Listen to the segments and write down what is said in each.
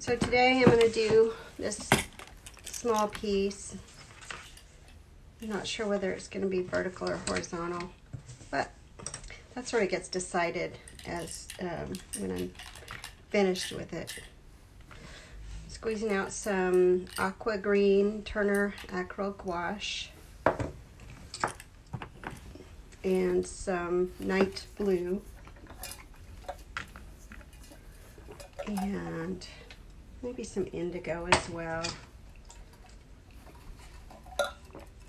So today I'm going to do this small piece. I'm not sure whether it's going to be vertical or horizontal, but that sort of gets decided as when I'm finished with it. Squeezing out some aqua green Turner Acryl Gouache and some Night Blue, and maybe some indigo as well.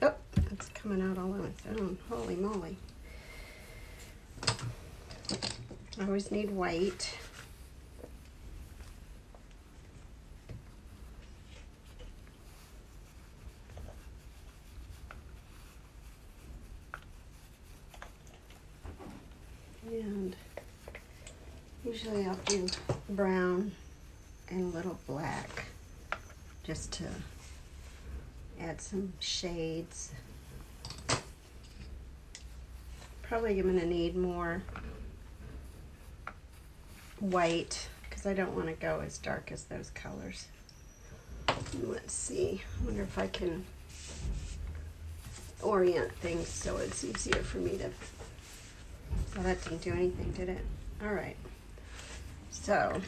Oh, it's coming out all on its own. Holy moly. I always need white. And usually I'll do brown and a little black just to add some shades. Probably I'm going to need more white because I don't want to go as dark as those colors. Let's see, I wonder if I can orient things so it's easier for me to... Well, that didn't do anything, did it? All right, so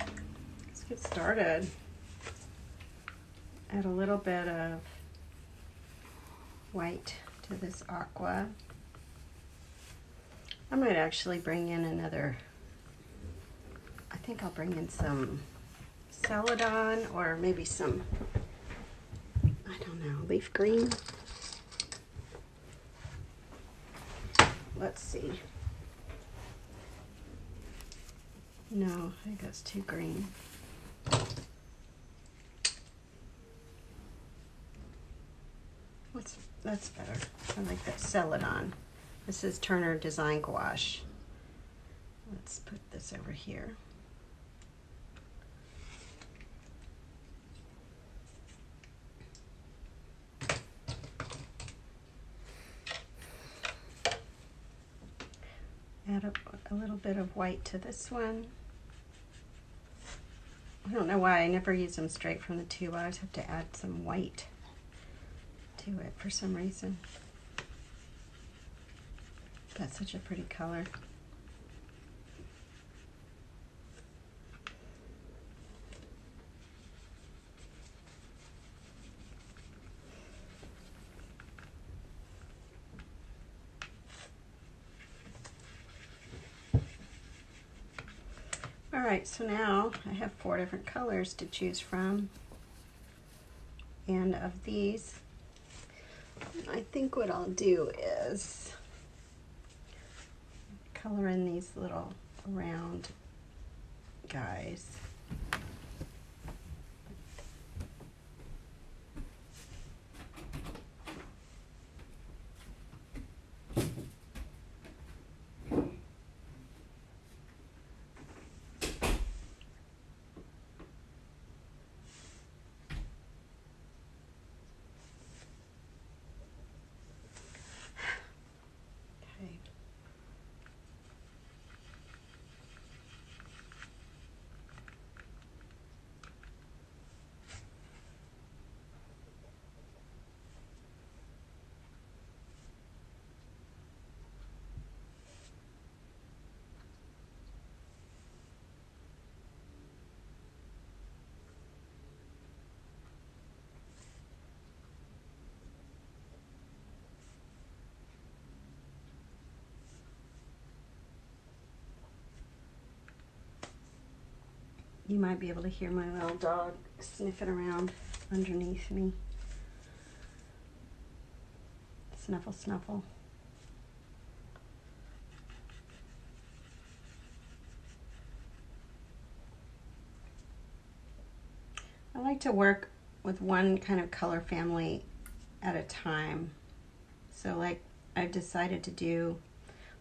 let's get started. Add a little bit of white to this aqua. I might actually bring in another, I think I'll bring in some celadon or maybe some, I don't know, leaf green. Let's see. No, I think that's too green. What's, that's better. I like that celadon. This is Turner Design Gouache. Let's put this over here. Add a little bit of white to this one. I don't know why I never use them straight from the tube. I always have to add some white to it for some reason. That's such a pretty color. All right, so now I have 4 different colors to choose from. And of these, I think what I'll do is color in these little round guys. You might be able to hear my little dog sniffing around underneath me. Snuffle, snuffle. I like to work with one kind of color family at a time. So like I've decided to do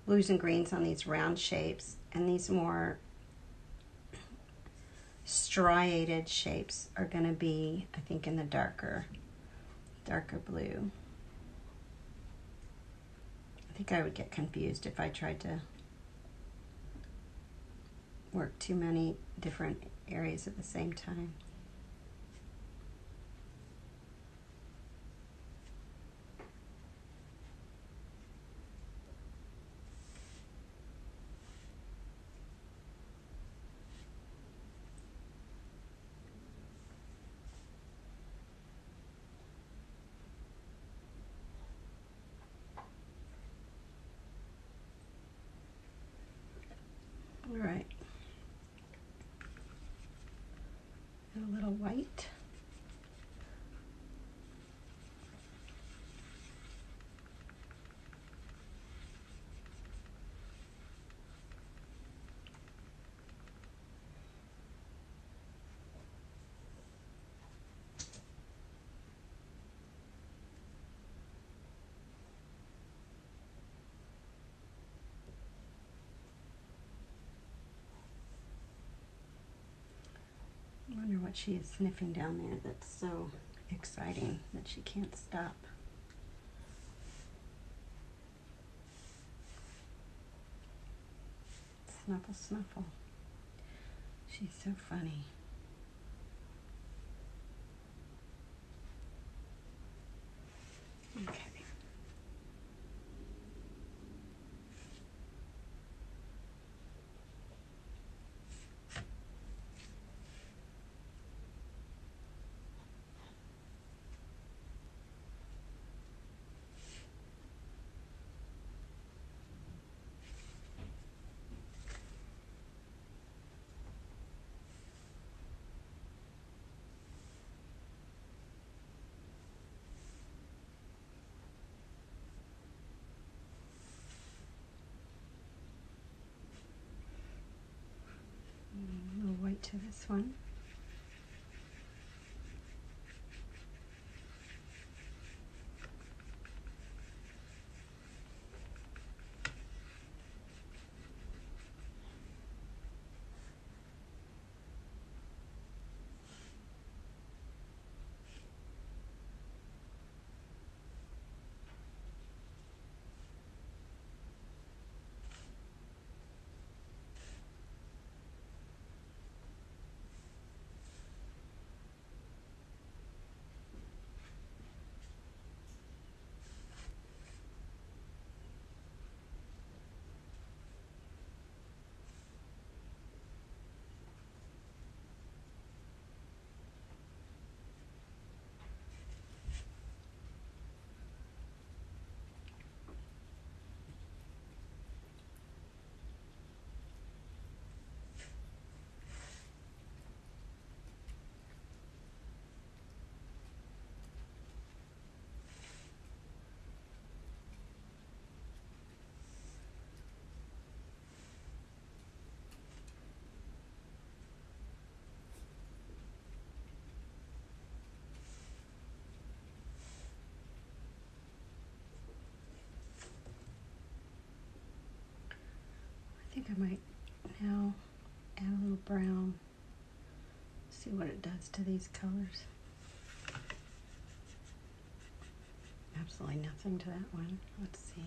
blues and greens on these round shapes, and these more striated shapes are going to be, I think, in the darker blue. I think I would get confused if I tried to work too many different areas at the same time. what she is sniffing down there that's so exciting that she can't stop. Snuffle, snuffle. She's so funny. Okay. To this one. I think I might now add a little brown, see what it does to these colors. Absolutely nothing to that one. Let's see.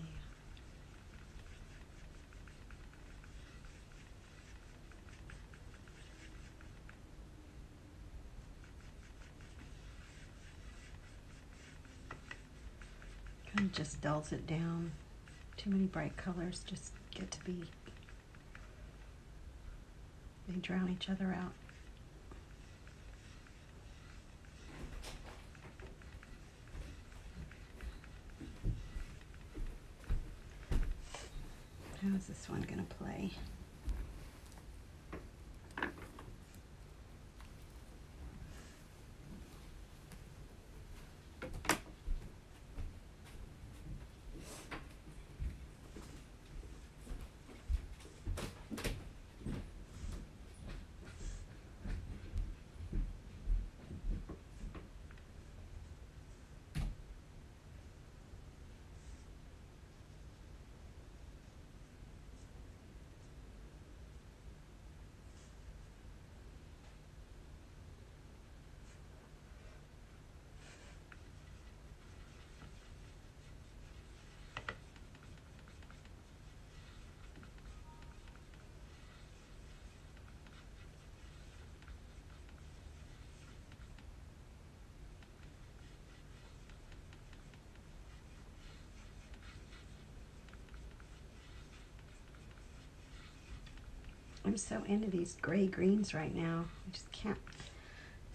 Kind of just dulls it down. Too many bright colors just get to be, they drown each other out. How is this one gonna play? I'm so into these gray greens right now. I just can't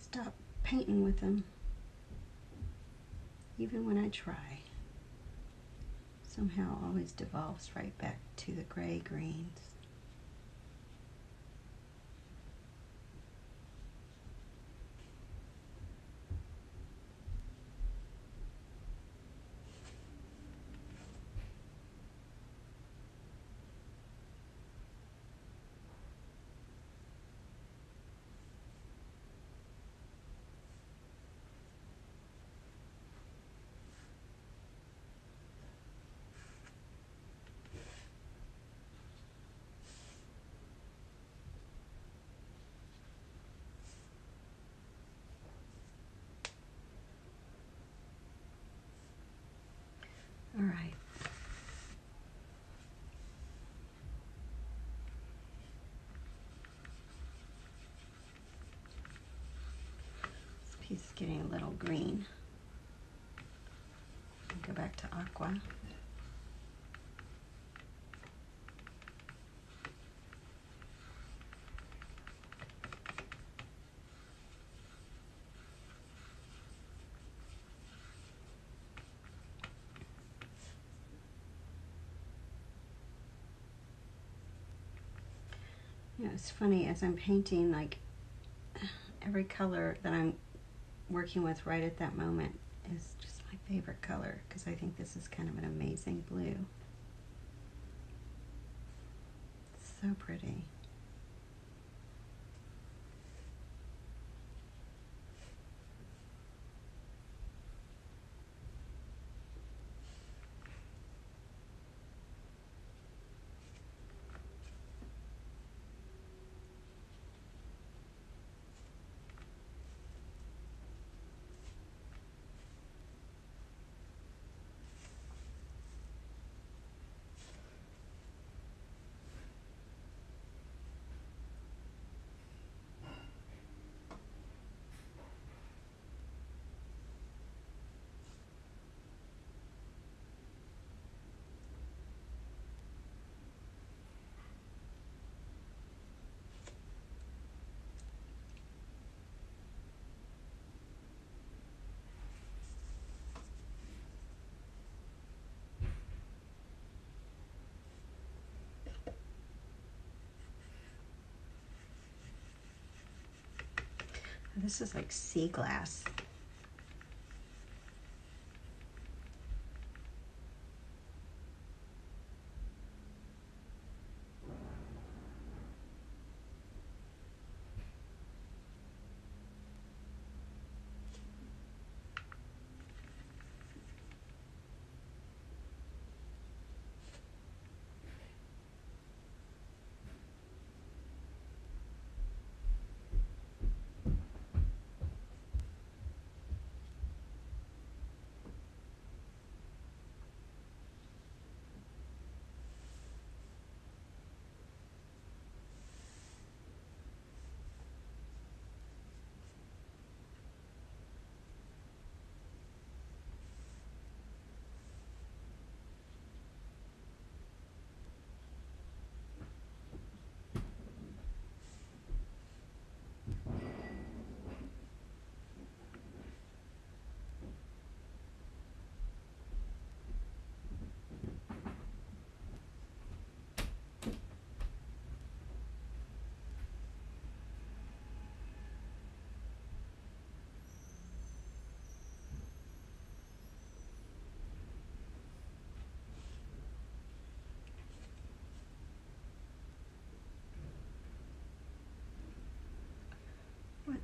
stop painting with them, even when I try. Somehow always devolves right back to the gray greens. he's getting a little green. Go back to aqua. You know, it's funny, as I'm painting, like every color that I'm working with right at that moment is just my favorite color, because I think this is kind of an amazing blue. It's so pretty. This is like sea glass.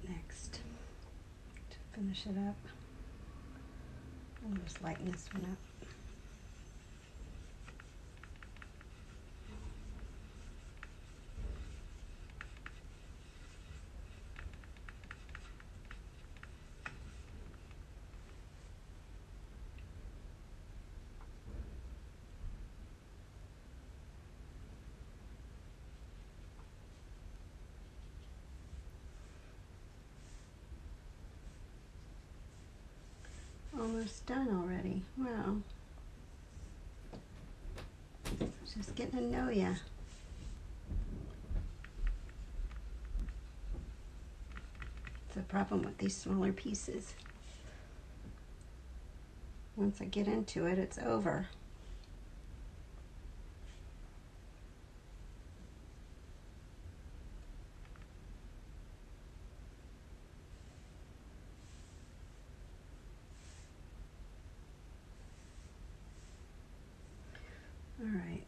Next, to finish it up, I'll just lighten this one up. Almost done already. Wow. Just getting to know ya. It's a problem with these smaller pieces. Once I get into it, it's over.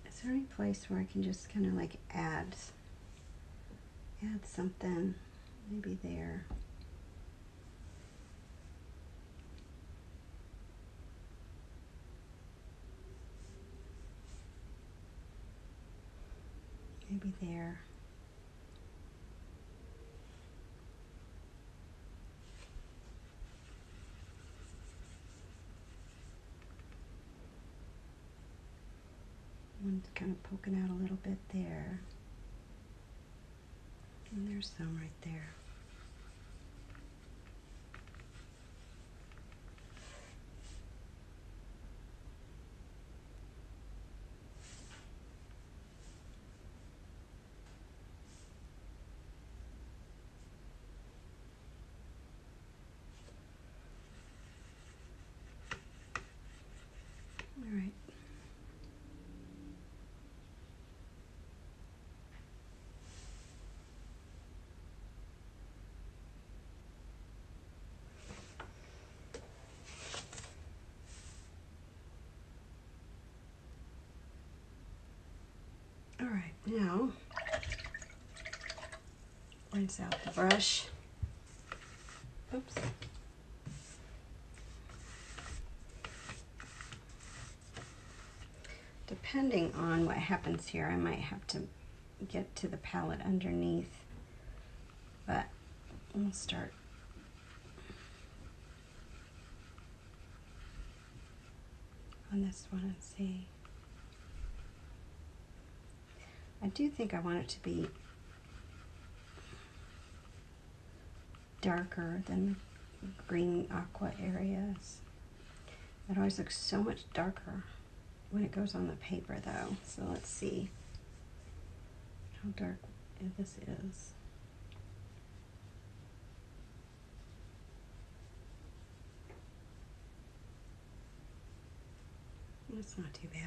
Is there any place where I can just kind of like add something, maybe there? Maybe there. One's kind of poking out a little bit there, and there's some right there. Now, rinse out the brush. Oops. Depending on what happens here, I might have to get to the palette underneath, but we'll start. On this one and see. I do think I want it to be darker than the green aqua areas. It always looks so much darker when it goes on the paper though. So let's see how dark this is. It's not too bad.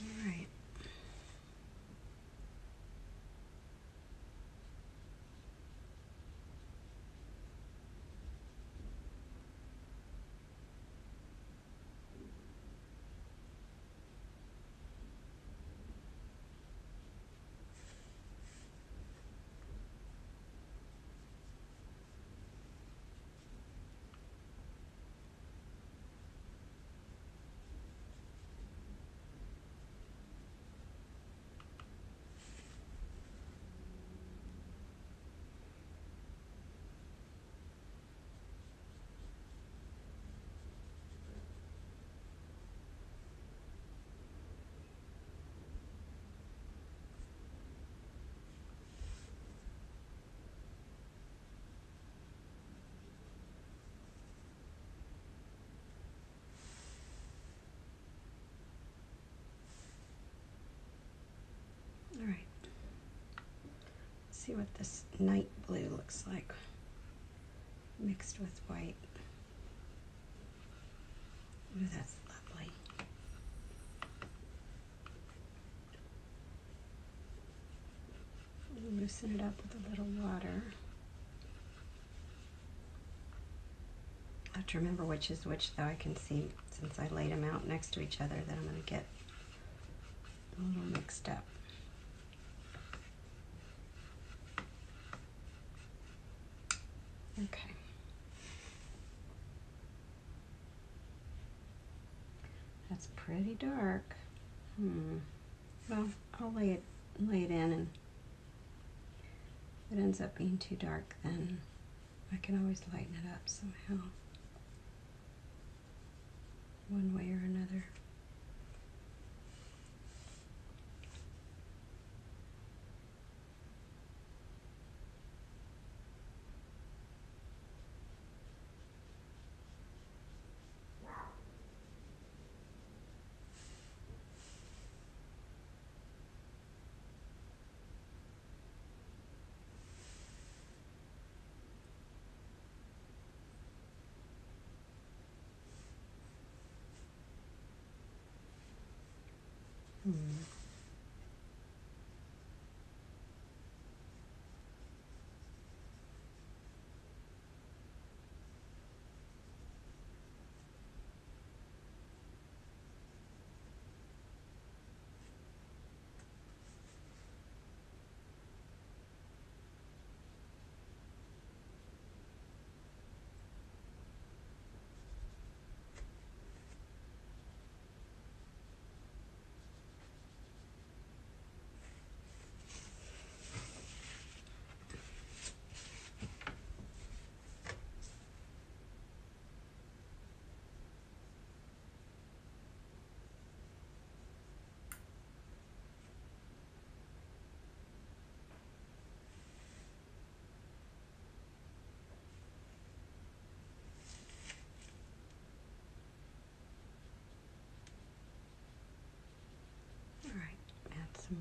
All right. See what this night blue looks like mixed with white. Ooh, that's lovely. Loosen it up with a little water. I have to remember which is which though. I can see since I laid them out next to each other that I'm going to get a little mixed up. Okay. That's pretty dark. Well, I'll lay it in, and if it ends up being too dark, then I can always lighten it up somehow, one way or another.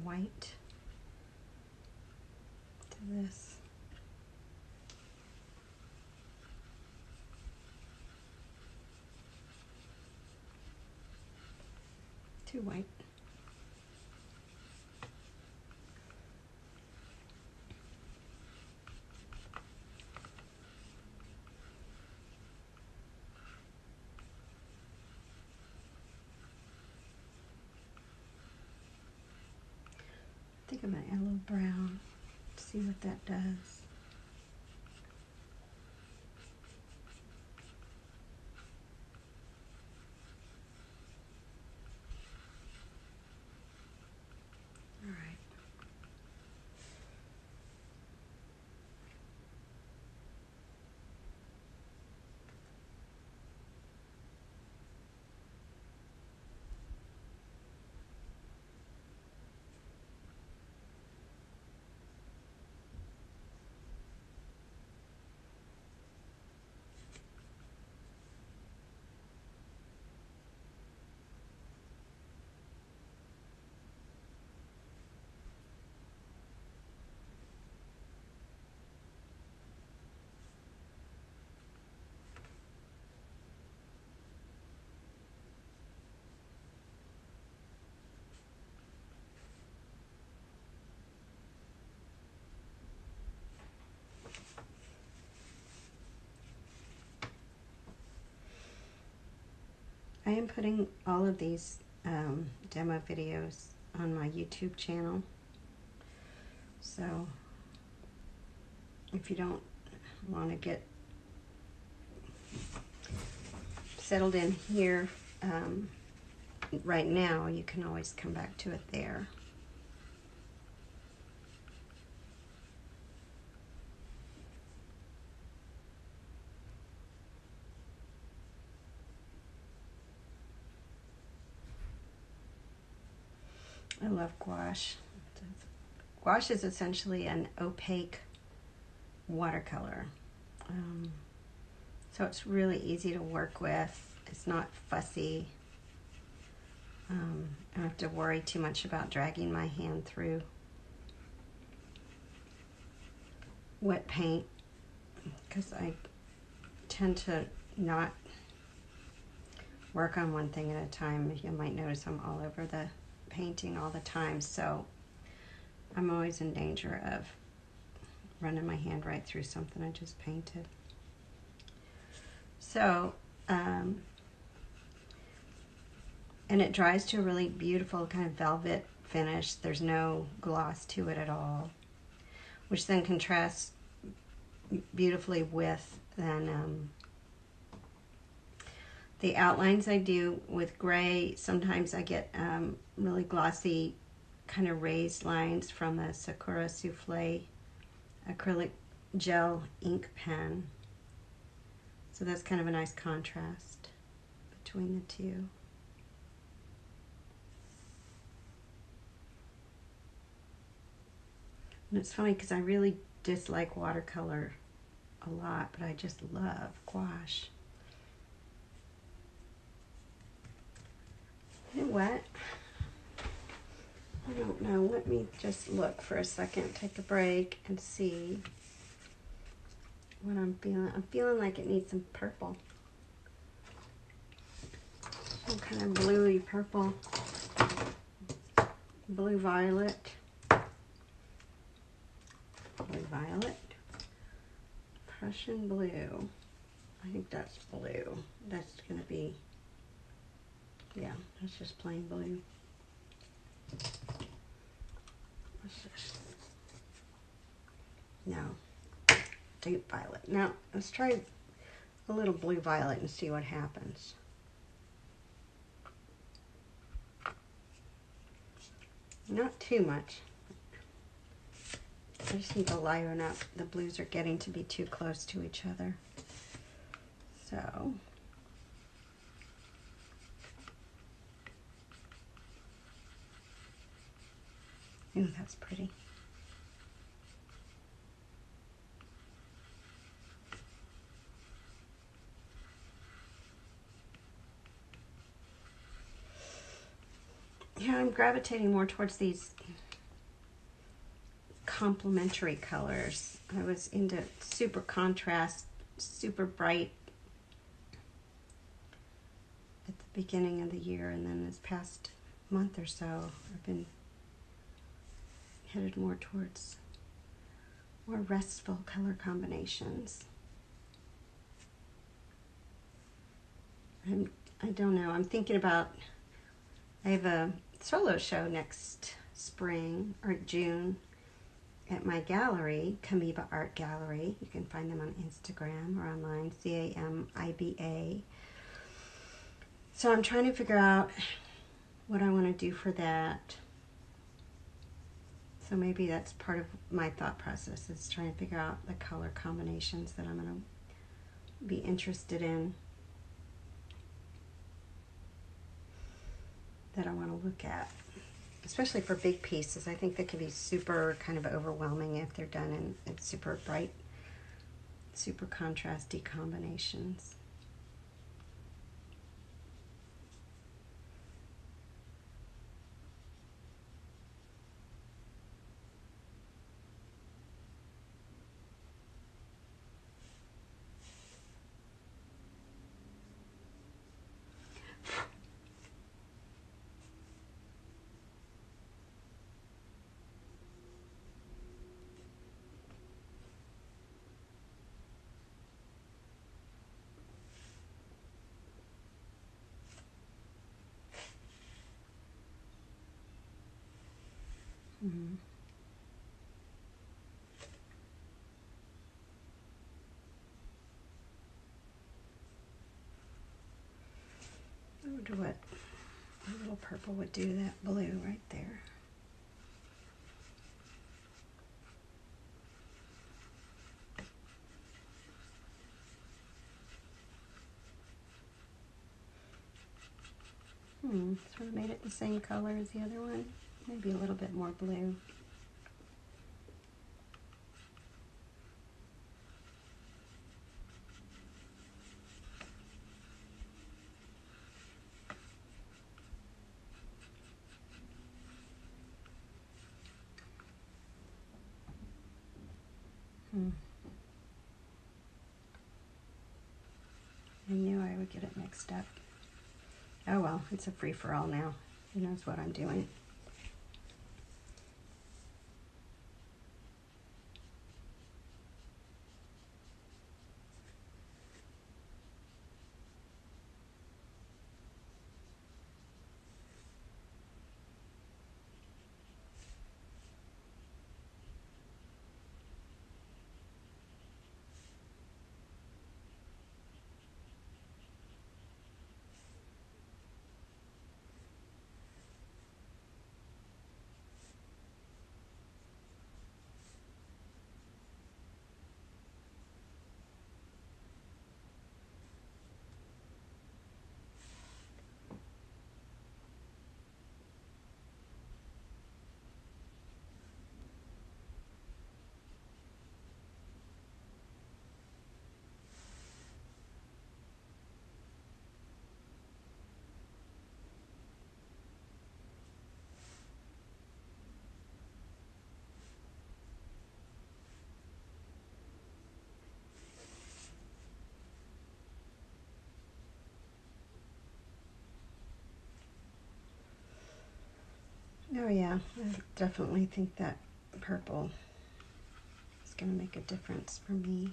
White to this. Too white. think I'm going to add a little brown, see what that does. I am putting all of these demo videos on my YouTube channel, so if you don't want to get settled in here right now, you can always come back to it there. I love gouache. Gouache is essentially an opaque watercolor. So it's really easy to work with. It's not fussy. I don't have to worry too much about dragging my hand through wet paint because I tend to not work on one thing at a time. You might notice I'm all over the painting all the time, so I'm always in danger of running my hand right through something I just painted. So and it dries to a really beautiful kind of velvet finish. There's no gloss to it at all, which then contrasts beautifully with then the outlines I do with gray. Sometimes I get really glossy kind of raised lines from a Sakura Souffle acrylic gel ink pen. So that's kind of a nice contrast between the two. And it's funny because I really dislike watercolor a lot, but I just love gouache. You know what? I don't know. Let me just look for a second, take a break, and see what I'm feeling. I'm feeling like it needs some purple. Some kind of bluey purple. Blue violet. Blue violet. Prussian blue. I think that's blue. That's going to be... yeah, that's just plain blue. What's this? No. Deep violet. Now, let's try a little blue violet and see what happens. Not too much. I just need to lighten up. The blues are getting to be too close to each other. So... ooh, that's pretty. Yeah, I'm gravitating more towards these complementary colors. I was into super contrast, super bright at the beginning of the year, and then this past month or so, I've been headed more towards more restful color combinations. I don't know. I'm thinking about, I have a solo show next spring or June at my gallery, Kamiba Art Gallery. You can find them on Instagram or online, C-A-M-I-B-A. So I'm trying to figure out what I want to do for that. So maybe that's part of my thought process, is trying to figure out the color combinations that I'm going to be interested in, that I want to look at, especially for big pieces. I think they can be super kind of overwhelming if they're done in super bright, super contrasty combinations. I wonder what a little purple would do to that blue right there. Sort of made it the same color as the other one. Maybe a little bit more blue. I knew I would get it mixed up. Oh well, it's a free-for-all now. Who knows what I'm doing? Oh yeah, I definitely think that purple is going to make a difference for me.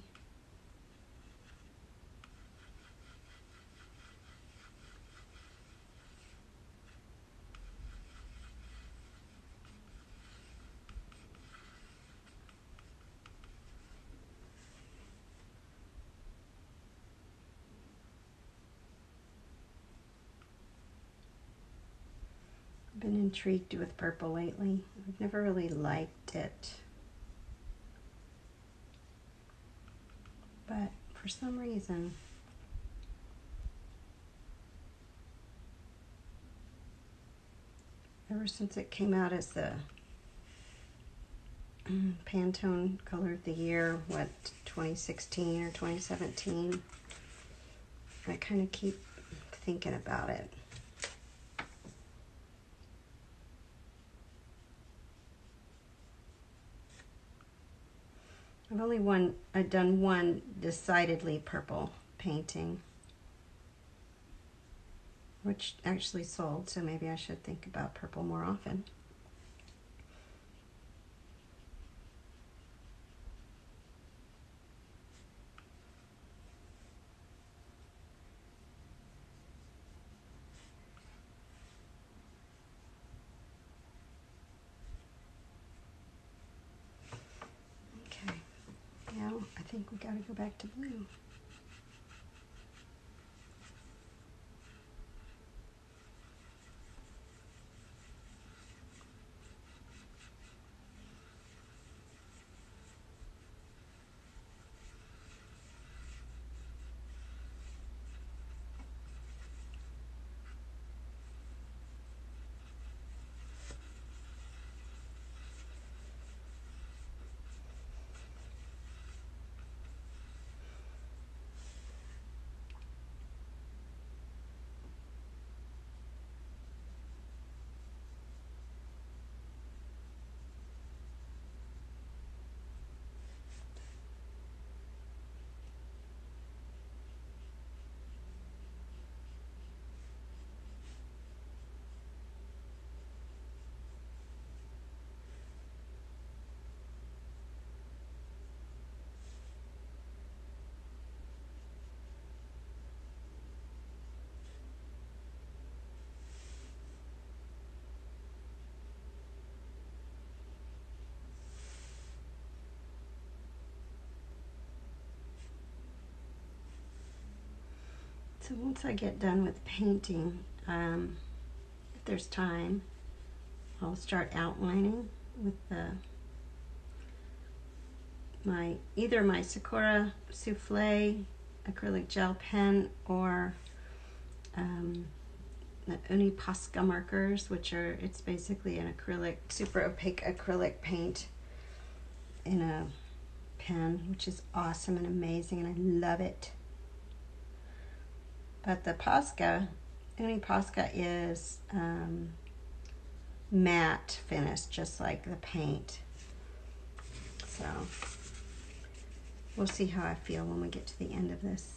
Been intrigued with purple lately. I've never really liked it, but for some reason ever since it came out as the Pantone color of the year, what, 2016 or 2017, I kind of keep thinking about it. I've only done one decidedly purple painting, which actually sold, so maybe I should think about purple more often. think we gotta go back to blue. So once I get done with painting, if there's time, I'll start outlining with either my Sakura Souffle acrylic gel pen or the Uni Posca markers, which are, it's basically an acrylic, super opaque acrylic paint in a pen, which is awesome and amazing, and I love it. But the Posca, Uni Posca, is matte finish, just like the paint. So we'll see how I feel when we get to the end of this.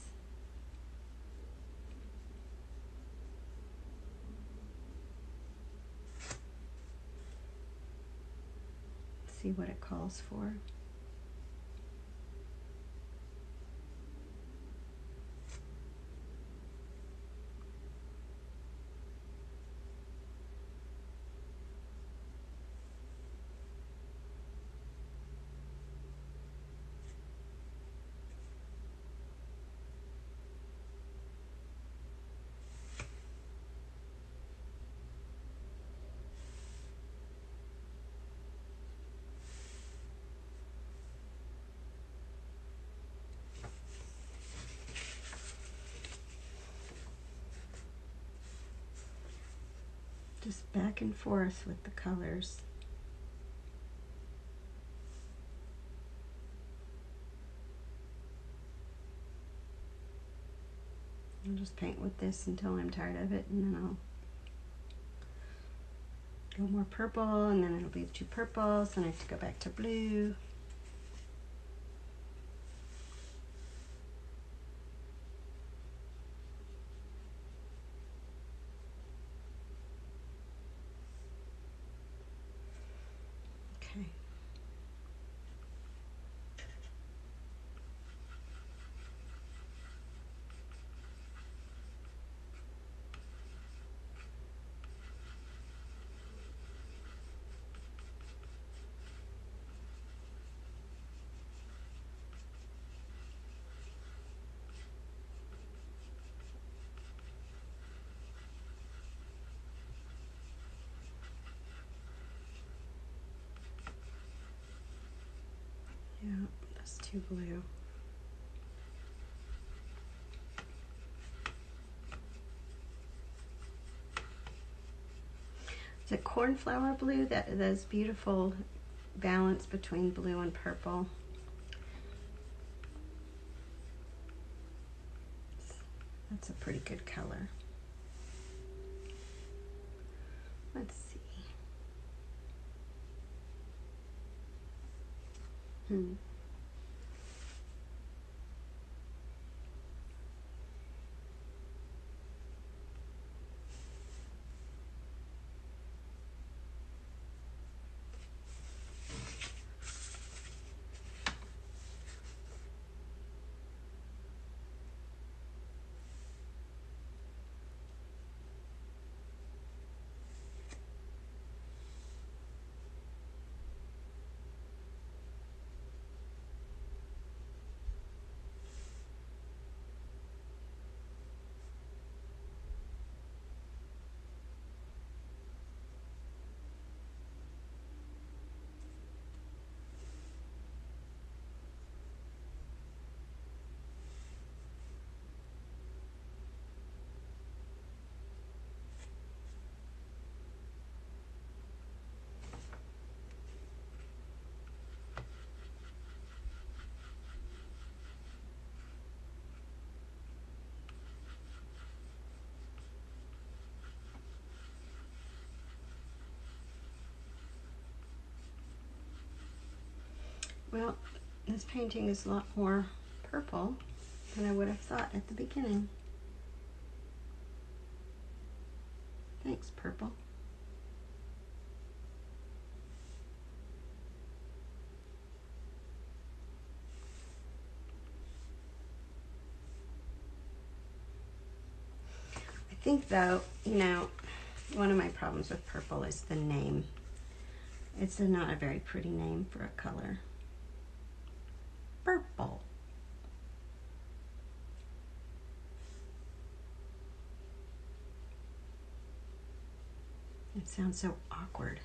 See what it calls for. Just back and forth with the colors. I'll just paint with this until I'm tired of it, and then I'll go more purple, and then it'll be two purples, and I have to go back to blue. Yeah, that's too blue. It's a cornflower blue, that's beautiful balance between blue and purple. That's a pretty good color. Let's see. Well, this painting is a lot more purple than I would have thought at the beginning. Thanks, purple. I think, though, you know, one of my problems with purple is the name. It's not a very pretty name for a color. Purple. It sounds so awkward.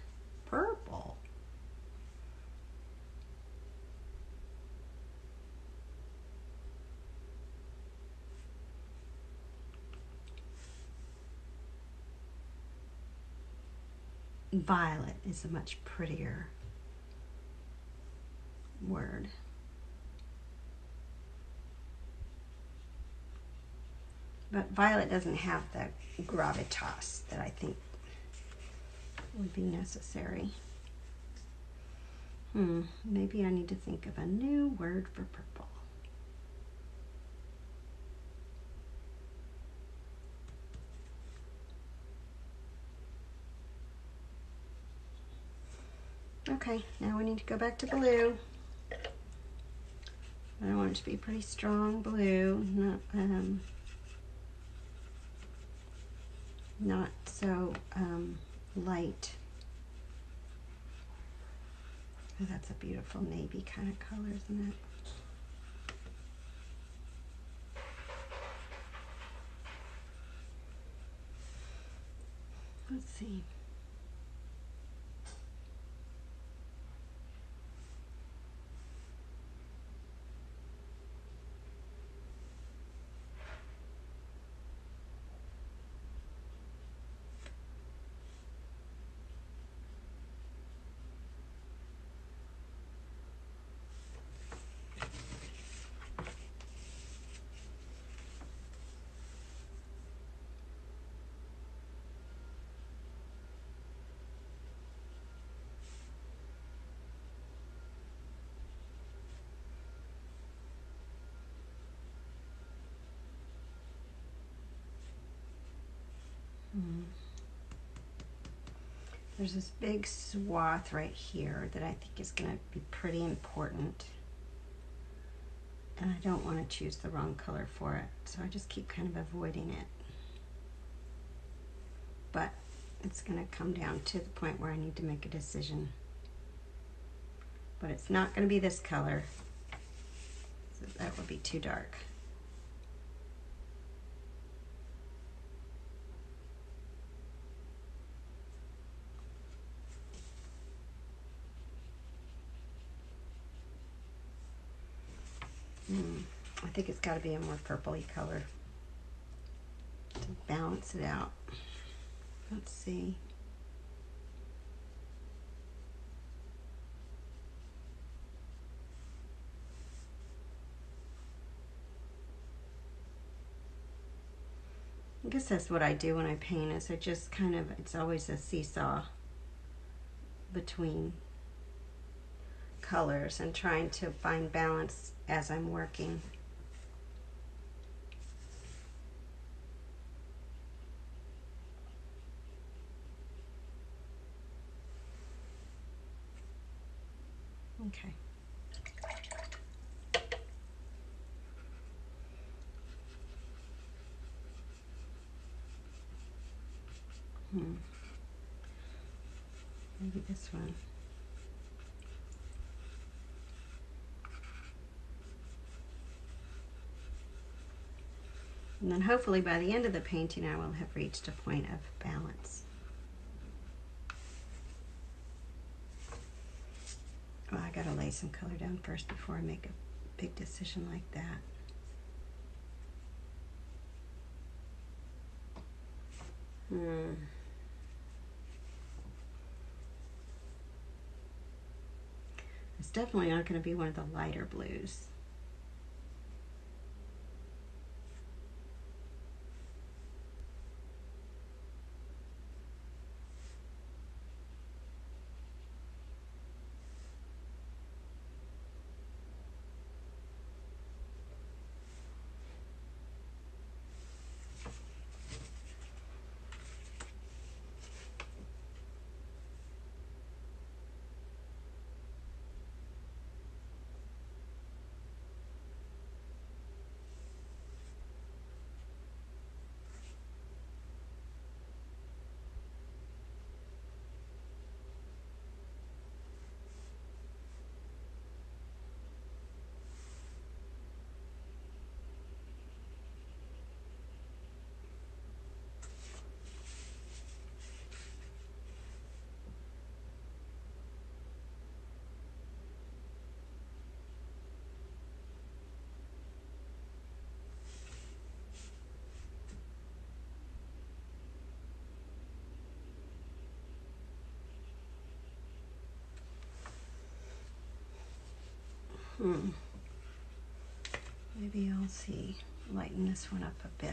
Purple. Violet is a much prettier word. But violet doesn't have the gravitas that I think would be necessary. Maybe I need to think of a new word for purple. Okay, now we need to go back to blue. I want it to be pretty strong blue, not so light. Oh, that's a beautiful navy kind of color, isn't it? Let's see. There's this big swath right here that I think is going to be pretty important. And I don't want to choose the wrong color for it, so I just keep kind of avoiding it. But it's going to come down to the point where I need to make a decision. But it's not going to be this color, so that would be too dark. I think it's got to be a more purpley color to balance it out. Let's see. I guess that's what I do when I paint, is I just kind of, it's always a seesaw between colors and trying to find balance as I'm working. Okay. Maybe this one. And then hopefully by the end of the painting, I will have reached a point of balance. Well, I gotta lay some color down first before I make a big decision like that. It's definitely not gonna be one of the lighter blues. Maybe I'll see, lighten this one up a bit.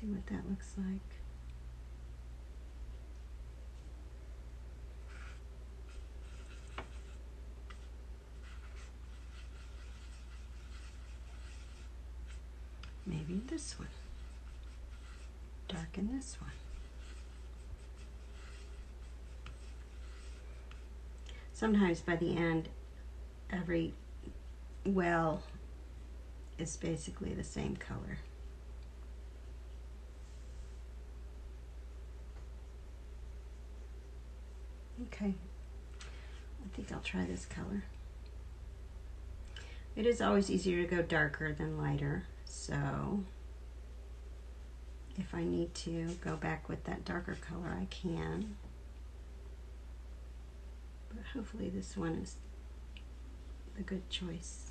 See what that looks like. Maybe this one. Darken this one. Sometimes by the end, every well is basically the same color. Okay, I think I'll try this color. It is always easier to go darker than lighter, so if I need to go back with that darker color, I can. But hopefully this one is a good choice.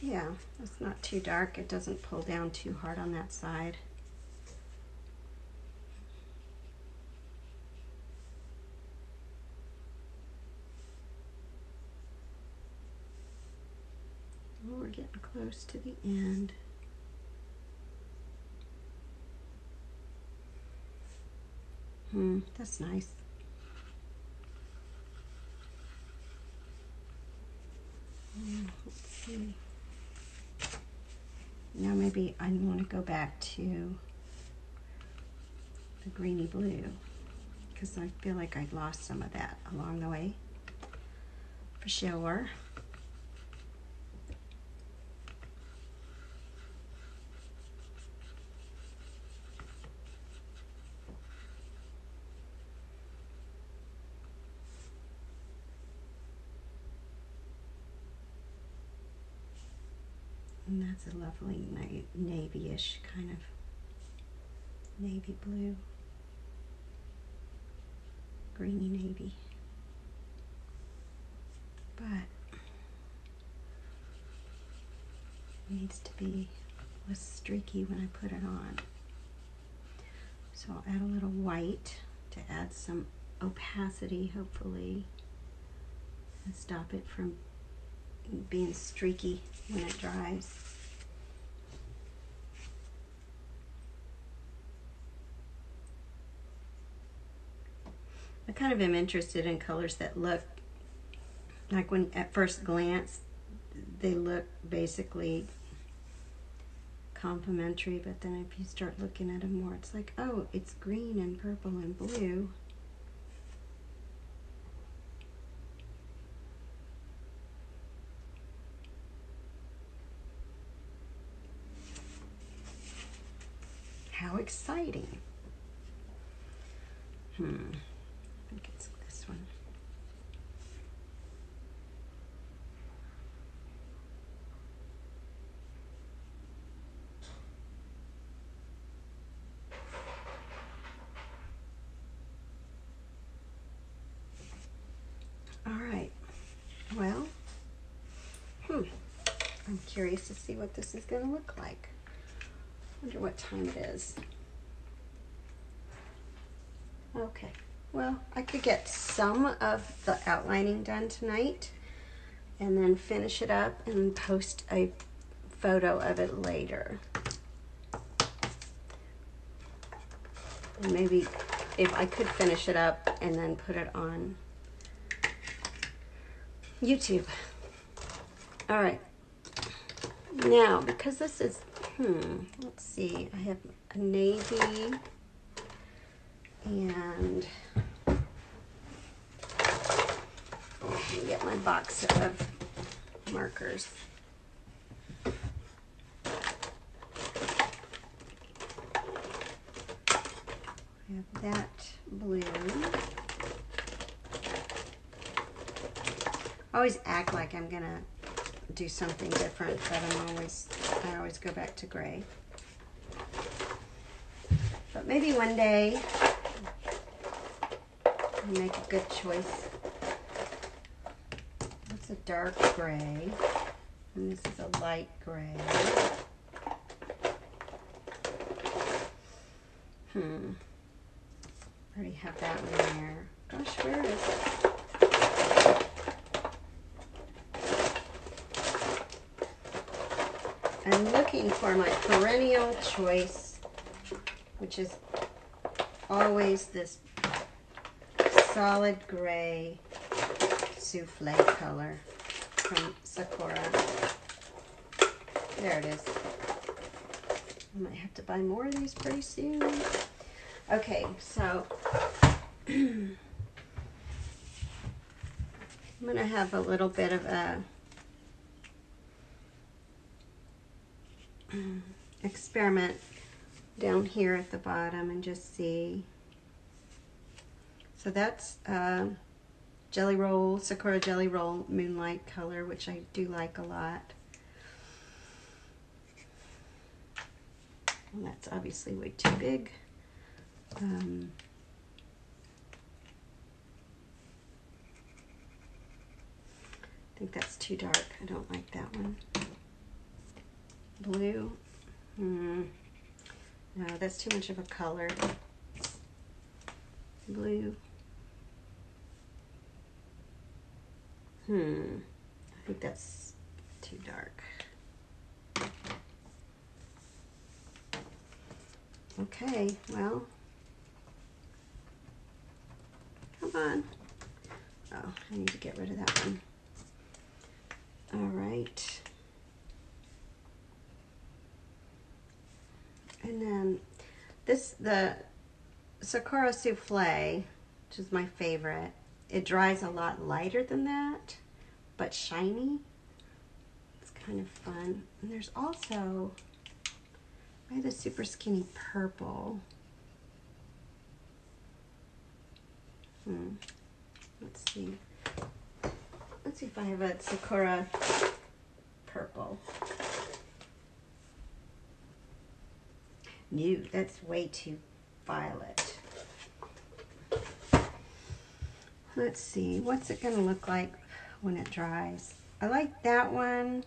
Yeah, it's not too dark. It doesn't pull down too hard on that side. We're getting close to the end. That's nice. Let's see. Now maybe I want to go back to the greeny blue because I feel like I lost some of that along the way, for sure. And that's a lovely navy-ish kind of navy blue, greeny navy. But it needs to be less streaky when I put it on. So I'll add a little white to add some opacity, hopefully, and stop it from being streaky when it dries. I kind of am interested in colors that look like, when at first glance they look basically complementary, but then if you start looking at them more, it's like, oh, it's green and purple and blue. How exciting. I think it's this one. All right, well, I'm curious to see what this is going to look like. I wonder what time it is. Okay, well, I could get some of the outlining done tonight and then finish it up and post a photo of it later. And maybe if I could finish it up and then put it on YouTube. All right, now because this is let's see, I have a navy and let me get my box of markers. I have that blue. I always act like I'm gonna do something different, but I always go back to gray. But maybe one day I'll make a good choice. That's a dark gray, and this is a light gray. I already have that one there. Gosh, where is it? I'm looking for my perennial choice, which is always this solid gray souffle color from Sakura. There it is. I might have to buy more of these pretty soon. Okay, so I'm gonna have a little bit of a experiment down here at the bottom and just see. So that's Jelly Roll, Sakura Jelly Roll Moonlight color, which I do like a lot. And that's obviously way too big. I think that's too dark. I don't like that one. Blue. No, that's too much of a color. Blue. I think that's too dark. Okay, well. On. Oh, I need to get rid of that one. All right. And then this, the Sakura Souffle, which is my favorite, it dries a lot lighter than that, but shiny. It's kind of fun. And there's also, I had a super skinny purple. Let's see. Let's see if I have a Sakura purple. No, that's way too violet. Let's see. What's it going to look like when it dries? I like that one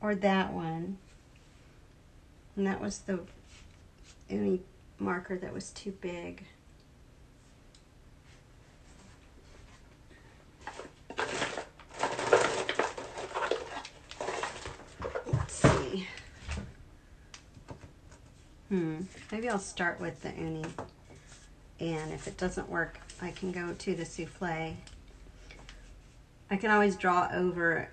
or that one. And that was the Uni marker that was too big. Maybe I'll start with the uni, and if it doesn't work, I can go to the souffle. I can always draw over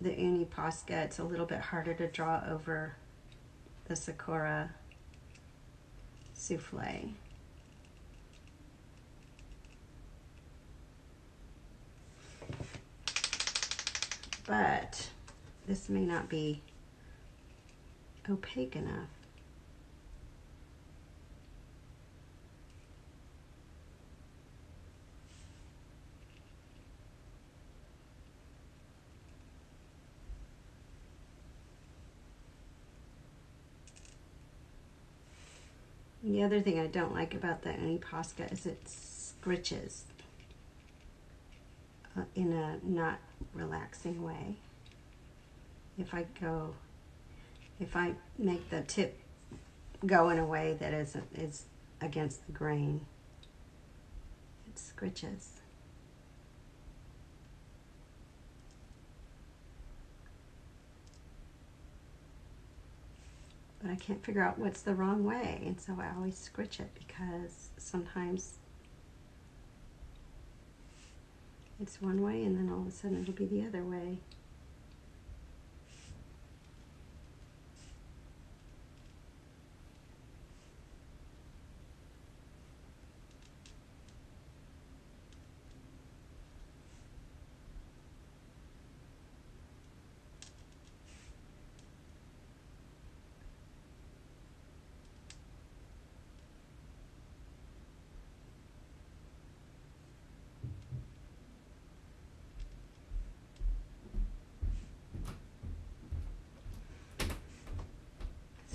the Uni Posca. It's a little bit harder to draw over the Sakura souffle. But this may not be opaque enough. The other thing I don't like about the Uni Posca is it scritches in a not relaxing way. If I make the tip go in a way that is against the grain, it scritches. But I can't figure out what's the wrong way, and so I always scritch it because sometimes it's one way and then all of a sudden it'll be the other way.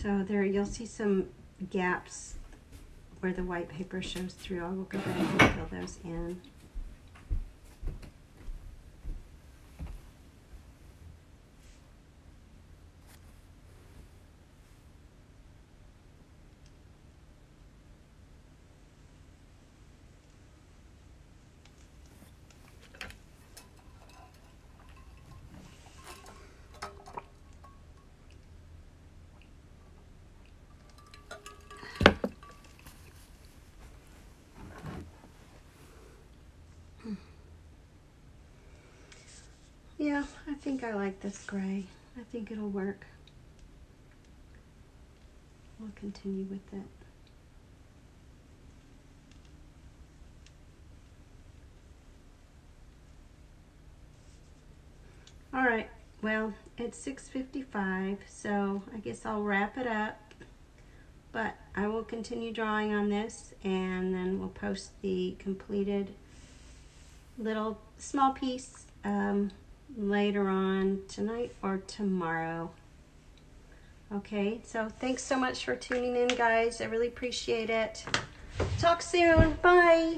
So there you'll see some gaps where the white paper shows through. I will go back and fill those in. Yeah, I think I like this gray. I think it'll work. We'll continue with it. All right, well, it's 6:55, so I guess I'll wrap it up. But I will continue drawing on this, and then we'll post the completed little small piece later on tonight or tomorrow. Okay, so thanks so much for tuning in, guys. I really appreciate it. Talk soon. Bye.